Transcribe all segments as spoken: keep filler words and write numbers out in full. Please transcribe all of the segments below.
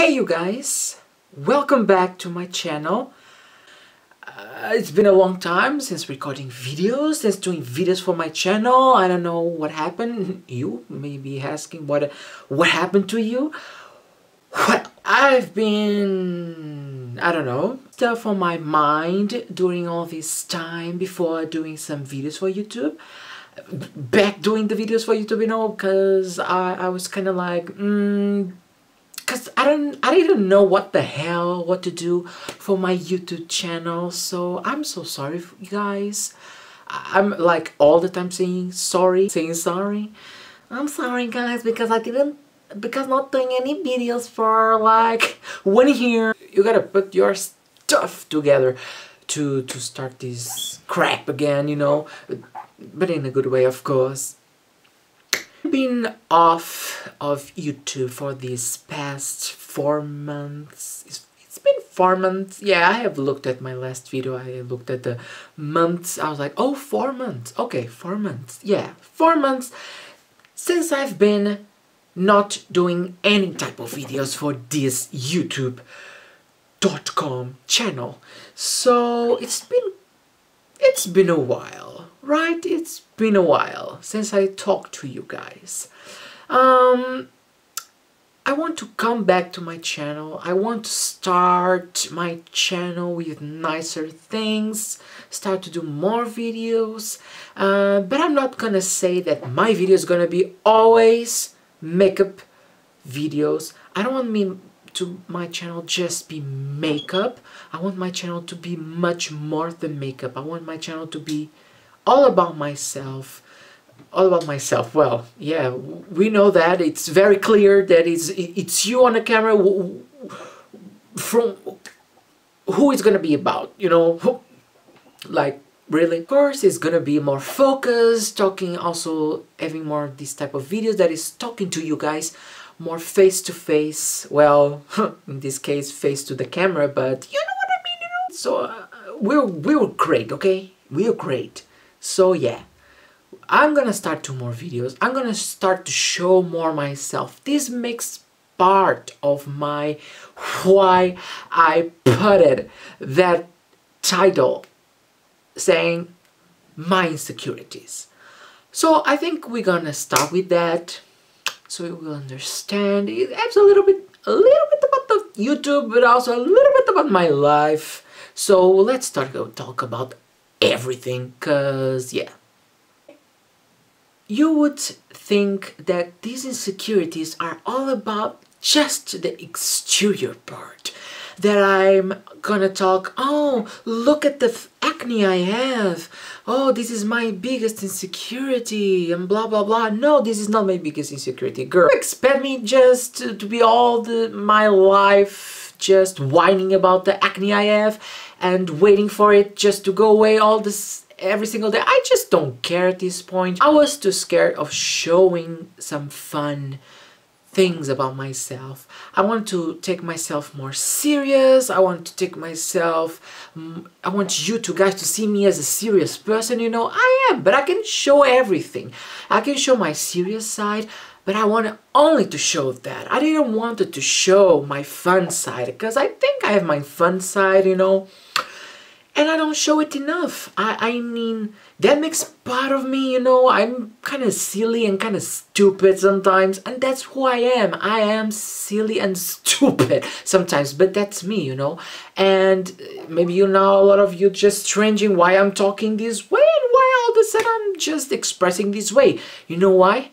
Hey you guys, welcome back to my channel. Uh, it's been a long time since recording videos, since doing videos for my channel. I don't know what happened. You may be asking what, what happened to you. Well, I've been, I don't know, stuff on my mind during all this time before doing some videos for YouTube. Back doing the videos for YouTube, you know, because I, I was kind of like, mm, Cause I don't, I didn't know what the hell, what to do for my YouTube channel. So I'm so sorry, for you guys. I'm like all the time saying sorry, saying sorry. I'm sorry, guys, because I didn't, because not doing any videos for like one year. You gotta put your stuff together to to start this crap again, you know, but in a good way, of course. Been off of YouTube for these past four months. It's, it's been four months. Yeah, I have looked at my last video. I looked at the months. I was like, oh, four months. Okay, four months. Yeah, four months since I've been not doing any type of videos for this YouTube dot com channel. So it's been, it's been a while. Right, it's been a while since I talked to you guys. Um, I want to come back to my channel. I want to start my channel with nicer things, start to do more videos, uh, but I'm not gonna say that my video is gonna be always makeup videos. I don't want me to my channel just be makeup. I want my channel to be much more than makeup. I want my channel to be all about myself, all about myself. Well, yeah, we know that. It's very clear that it's, it's you on the camera who, from who it's gonna be about, you know, who, like really. Of course, it's gonna be more focused, talking also, having more this type of videos that is talking to you guys more face to face. Well, in this case, face to the camera, but you know what I mean, you know? So uh, we're, we're great, okay? We're great. So yeah, I'm gonna start two more videos. I'm gonna start to show more myself. This makes part of my why I put it, that title saying my insecurities. So I think we're gonna start with that so you will understand. It adds a little bit, a little bit about the YouTube, but also a little bit about my life. So let's start to talk about everything, cause yeah. You would think that these insecurities are all about just the exterior part, that I'm gonna talk, oh, look at the acne I have, oh, this is my biggest insecurity, and blah, blah, blah. No, this is not my biggest insecurity, girl. You expect me just to, to be all the, my life just whining about the acne I have and waiting for it just to go away all this every single day? I just don't care at this point. I was too scared of showing some fun things about myself. I want to take myself more serious. I want to take myself, I want you two guys to see me as a serious person, you know. I am, but I can show everything. I can show my serious side, but I wanted only to show that. I didn't want it to show my fun side, because I think I have my fun side, you know, and I don't show it enough. I, I mean, that makes part of me, you know. I'm kind of silly and kind of stupid sometimes, and that's who I am. I am silly and stupid sometimes, but that's me, you know. And maybe, you know, a lot of you just strangeing why I'm talking this way and why all of a sudden I'm just expressing this way. You know why?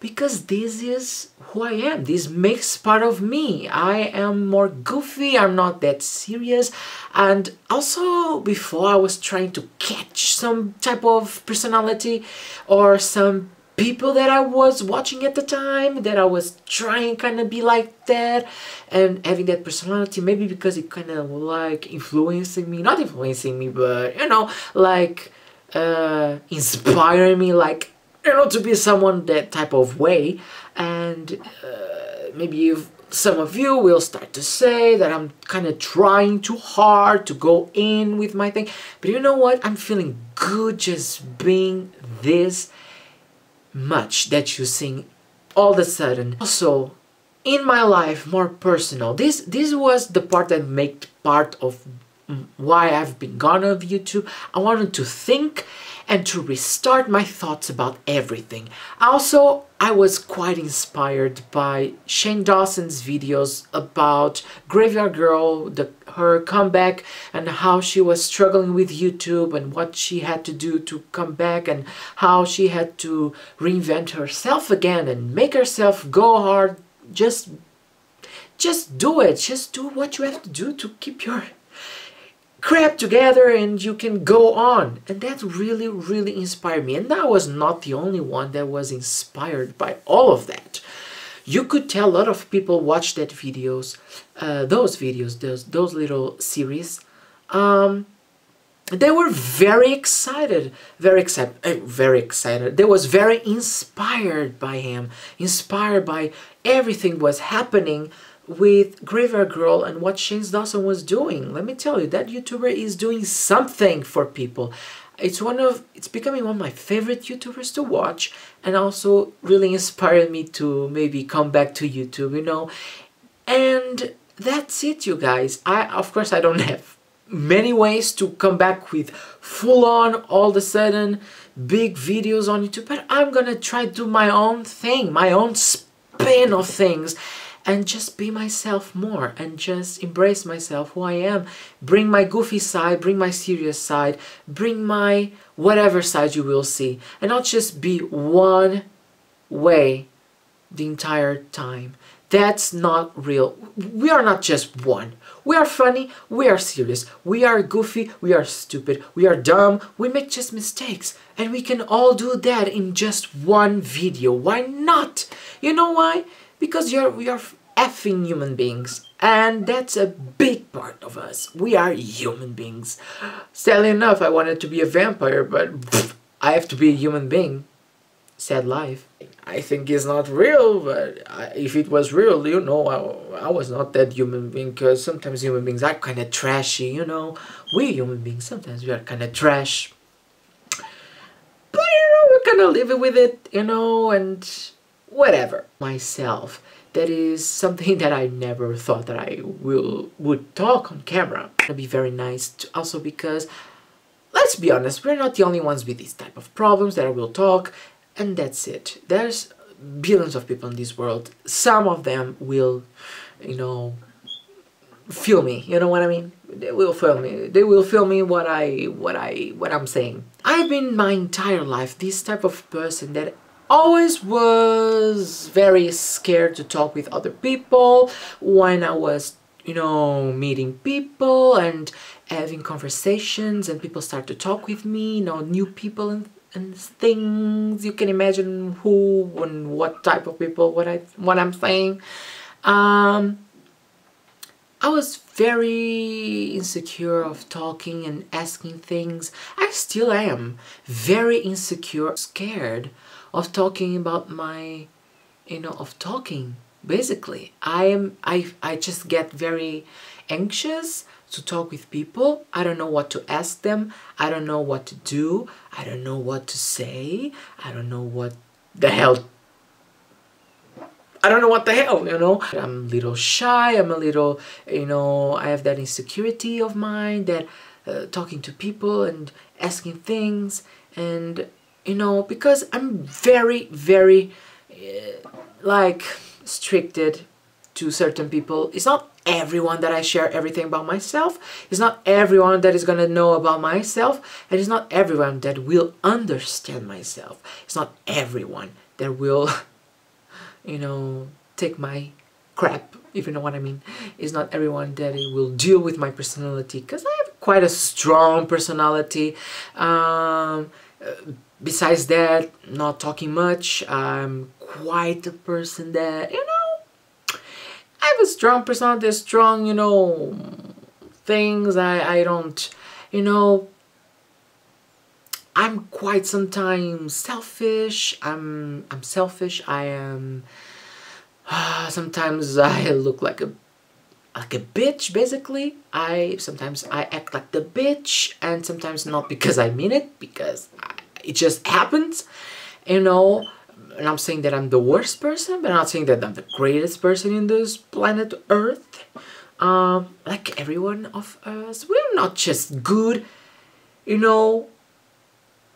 Because this is who I am. This makes part of me. I am more goofy. I'm not that serious. And also, before I was trying to catch some type of personality or some people that I was watching at the time, that I was trying kind of be like that and having that personality, maybe because it kind of like influencing me, not influencing me, but, you know, like uh, inspiring me, like, you know, to be someone that type of way. And uh, maybe if some of you will start to say that I'm kind of trying too hard to go in with my thing, but you know what, I'm feeling good just being this much that you sing all of a sudden. Also, in my life, more personal, this this was the part that made part of why I've been gone off YouTube. I wanted to think and to restart my thoughts about everything. Also, I was quite inspired by Shane Dawson's videos about Graveyard Girl, the, her comeback, and how she was struggling with YouTube and what she had to do to come back and how she had to reinvent herself again and make herself go hard. Just, just do it. Just do what you have to do to keep your crap together and you can go on. And that really, really inspired me. And I was not the only one that was inspired by all of that. You could tell a lot of people watched that videos, uh, those videos, those, those little series. Um, they were very excited, very excited, uh, very excited. They was very inspired by him, inspired by everything was happening with Graveyard Girl and what Shane Dawson was doing. Let me tell you, that YouTuber is doing something for people. It's one of, it's becoming one of my favorite YouTubers to watch, and also really inspired me to maybe come back to YouTube, you know. And that's it, you guys. I, of course, I don't have many ways to come back with full on, all of a sudden, big videos on YouTube, but I'm gonna try to do my own thing, my own spin of things, and just be myself more and just embrace myself, who I am. Bring my goofy side, bring my serious side, bring my whatever side you will see. And not just be one way the entire time. That's not real. We are not just one. We are funny, we are serious, we are goofy, we are stupid, we are dumb, we make just mistakes. And we can all do that in just one video. Why not? You know why? Because you're, we are effing human beings, and that's a big part of us. We are human beings. Sadly enough, I wanted to be a vampire, but pff, I have to be a human being. Sad life. I think it's not real, but I, if it was real, you know, I, I was not that human being, because sometimes human beings are kind of trashy, you know. We human beings, sometimes we are kind of trash. But, you know, we're gonna live with it, you know, and whatever. Myself, that is something that I never thought that I will would talk on camera. It'll be very nice to, also because, let's be honest, we're not the only ones with these type of problems that I will talk, and that's it. There's billions of people in this world. Some of them will, you know, feel me, you know what I mean? They will feel me. They will feel me what I, what I, what I'm saying. I've been my entire life this type of person that always was very scared to talk with other people when I was, you know, meeting people and having conversations, and people start to talk with me, you know, new people and, and things. You can imagine who and what type of people, what, I, what I'm saying. Um, I was very insecure of talking and asking things. I still am very insecure, scared of talking about my, you know, of talking, basically. I am, I, I just get very anxious to talk with people. I don't know what to ask them. I don't know what to do. I don't know what to say. I don't know what the hell, I don't know what the hell, you know. I'm a little shy, I'm a little, you know, I have that insecurity of mine, that uh, talking to people and asking things, and you know, because I'm very, very, uh, like, restricted to certain people. It's not everyone that I share everything about myself. It's not everyone that is gonna know about myself. And it's not everyone that will understand myself. It's not everyone that will, you know, take my crap, if you know what I mean. It's not everyone that will deal with my personality, because I have quite a strong personality. Um... Uh, Besides that, not talking much, I'm quite a person that, you know, I have a strong personality, strong, you know, things. I, I don't, you know, I'm quite sometimes selfish. I'm, I'm selfish. I am, uh, sometimes I look like a, like a bitch, basically. I, sometimes I act like the bitch, and sometimes not because I mean it, because I, it just happens, you know, and I'm saying that I'm the worst person, but I'm not saying that I'm the greatest person in this planet Earth. Um, like everyone of us, we're not just good, you know,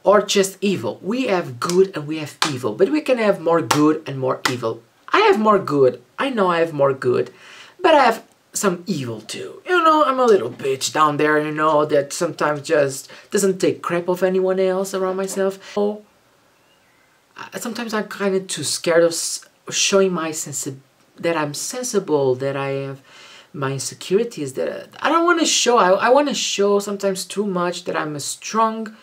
or just evil. We have good and we have evil, but we can have more good and more evil. I have more good. I know I have more good, but I have some evil too. You know, I'm a little bitch down there, you know, that sometimes just doesn't take crap of anyone else around myself. So, sometimes I'm kind of too scared of showing my sense that I'm sensible, that I have my insecurities, that I don't want to show. I, I want to show sometimes too much that I'm a strong,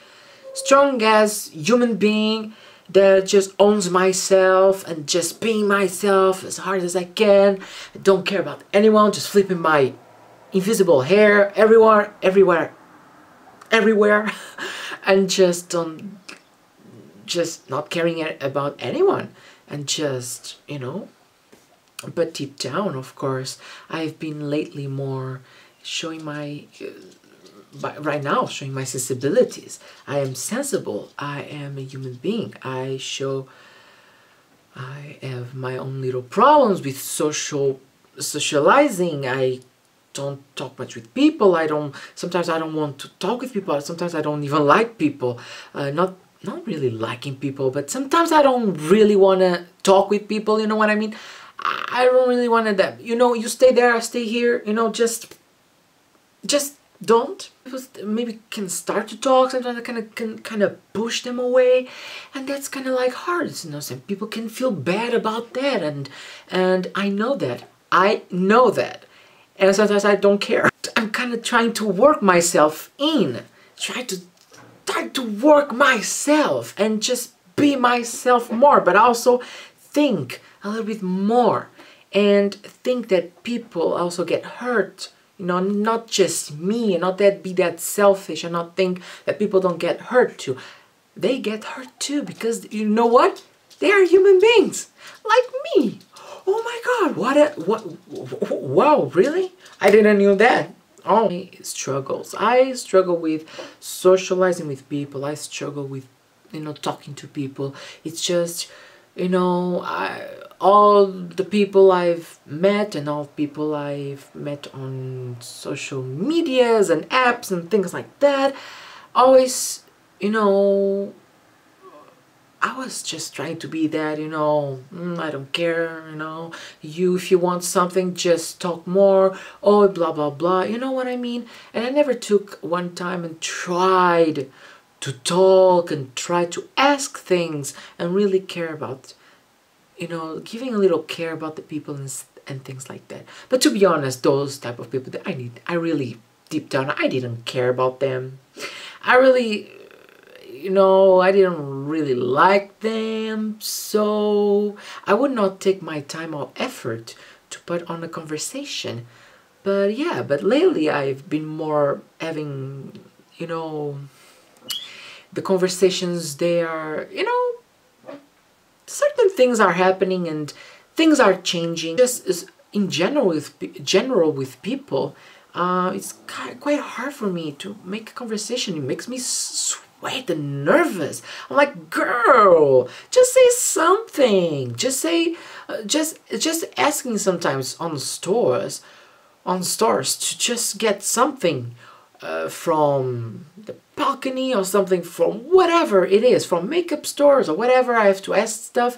strong as human being that just owns myself and just being myself as hard as I can. I don't care about anyone, just flipping my invisible hair everywhere, everywhere, everywhere, and just don't, just not caring about anyone, and just, you know. But deep down, of course, I've been lately more showing my, uh, right now, showing my sensibilities. I am sensible. I am a human being. I show, I have my own little problems with social, socializing. I don't talk much with people. I don't, sometimes I don't want to talk with people. Sometimes I don't even like people. Uh, not, not really liking people, but sometimes I don't really want to talk with people, you know what I mean? I don't really want that. You know, you stay there, I stay here, you know, just, just don't. Maybe can start to talk, sometimes I kind of can kind of push them away, and that's kind of like hard, you know, some people can feel bad about that, and, and I know that, I know that, and sometimes I don't care. I'm kind of trying to work myself in, try to, try to work myself, and just be myself more, but also think a little bit more and think that people also get hurt, you know, not just me, and not that be that selfish and not think that people don't get hurt too. They get hurt too, because you know what? They are human beings like me. Oh my God, what a, what, wow, really? I didn't know that. Oh, my struggles. I struggle with socializing with people. I struggle with, you know, talking to people. It's just, you know, I, all the people I've met and all people I've met on social medias and apps and things like that, always, you know, I was just trying to be that, you know, mm, I don't care, you know, you, if you want something, just talk more, oh, blah, blah, blah, you know what I mean? And I never took one time and tried to talk and try to ask things and really care about, you know, giving a little care about the people and, and things like that. But to be honest, those type of people that I need, I really, deep down, I didn't care about them. I really, you know, I didn't really like them, so I would not take my time or effort to put on a conversation. But yeah, but lately I've been more having, you know, the conversations, they are, you know, certain things are happening and things are changing. Just in general with, general with people, uh, it's quite hard for me to make a conversation. It makes me sweat and nervous. I'm like, girl, just say something. Just say, uh, just, just asking sometimes on stores, on stores to just get something uh, from the balcony or something, from whatever it is, from makeup stores or whatever. I have to ask stuff.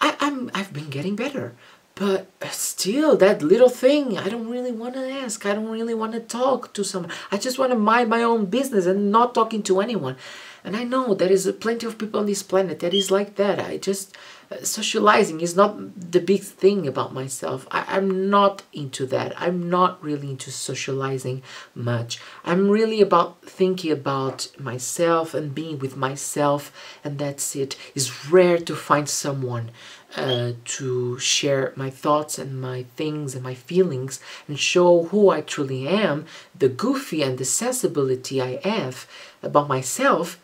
I, I'm, I've been getting better, but still that little thing, I don't really want to ask. I don't really want to talk to someone. I just want to mind my own business and not talking to anyone. And I know there is plenty of people on this planet that is like that. I just, uh, socializing is not the big thing about myself. I, I'm not into that. I'm not really into socializing much. I'm really about thinking about myself and being with myself, and that's it. It's rare to find someone uh, to share my thoughts and my things and my feelings and show who I truly am, the goofy and the sensibility I have about myself,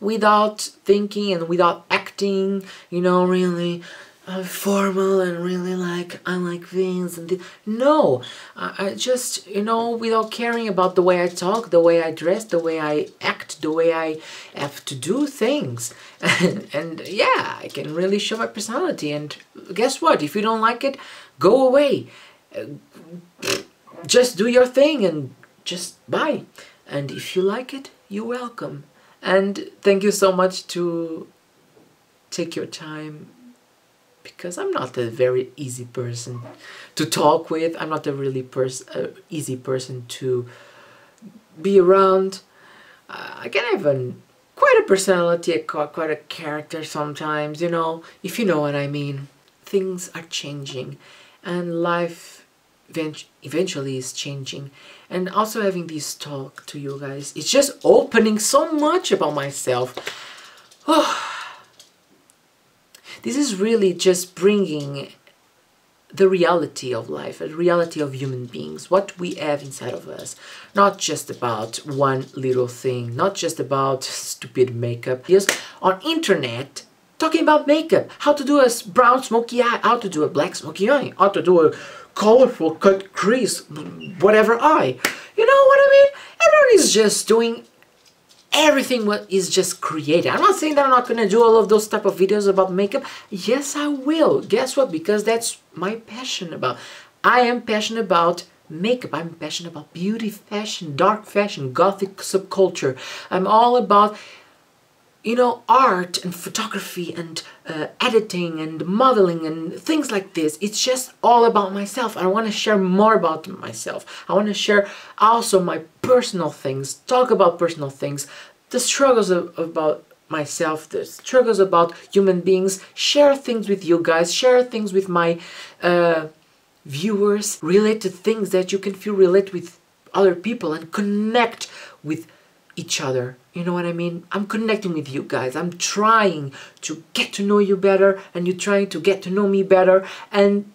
without thinking and without acting, you know, really I'm formal and really like, I like things and this. No, I, I just, you know, without caring about the way I talk, the way I dress, the way I act, the way I have to do things. And, and yeah, I can really show my personality. And guess what? If you don't like it, go away. Just do your thing and just bye. And if you like it, you're welcome. And thank you so much to take your time, because I'm not a very easy person to talk with. I'm not a really pers uh, easy person to be around. Uh, I can have an, quite a personality, quite a character sometimes, you know, if you know what I mean. Things are changing and life eventually is changing. And also having this talk to you guys, it's just opening so much about myself. Oh. This is really just bringing the reality of life, the reality of human beings, what we have inside of us. Not just about one little thing, not just about stupid makeup. Just on internet, talking about makeup, how to do a brown smoky eye, how to do a black smoky eye, how to do a colorful cut crease, whatever eye. You know what I mean? Everyone is just doing everything what is just created. I'm not saying that I'm not going to do all of those type of videos about makeup. Yes, I will. Guess what? Because that's my passion about. I am passionate about makeup. I'm passionate about beauty, fashion, dark fashion, gothic subculture. I'm all about, you know, art and photography and uh, editing and modeling and things like this. It's just all about myself. I want to share more about myself. I want to share also my personal things, talk about personal things, the struggles of, about myself, the struggles about human beings, share things with you guys, share things with my uh, viewers, relate to things that you can feel relate with other people and connect with each other. You know what I mean? I'm connecting with you guys. I'm trying to get to know you better and you're trying to get to know me better, and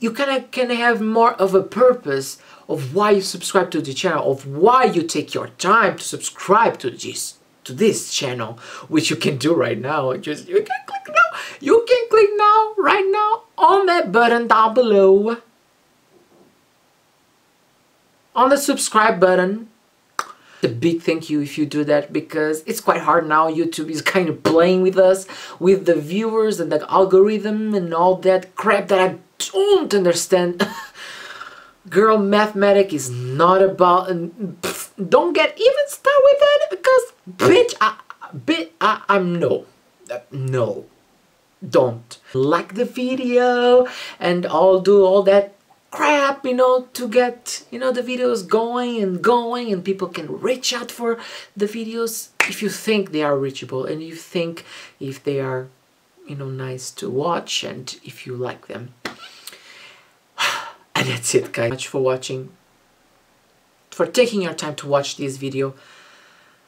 you kind of can have more of a purpose of why you subscribe to the channel, of why you take your time to subscribe to this to this channel, which you can do right now. Just you can click now. You can click now right now on that button down below. On the subscribe button. A big thank you if you do that, because it's quite hard now. YouTube is kind of playing with us, with the viewers and the algorithm and all that crap that I don't understand. Girl, mathematics is not about, and pff, don't get even start with that, because bitch I, bitch I, I'm no uh, no don't like the video and I'll do all that crap, you know, to get, you know, the videos going and going, and people can reach out for the videos if you think they are reachable and you think if they are, you know, nice to watch and if you like them. And that's it, guys. Thank you much for watching, for taking your time to watch this video.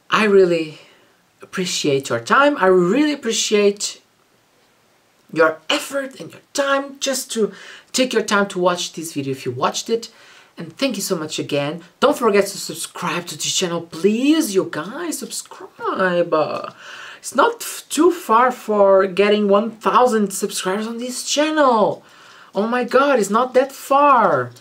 I really appreciate your time. I really appreciate your effort and your time, just to take your time to watch this video if you watched it. And thank you so much again. Don't forget to subscribe to this channel, please, you guys. Subscribe. It's not too far for getting one thousand subscribers on this channel. Oh my god, it's not that far.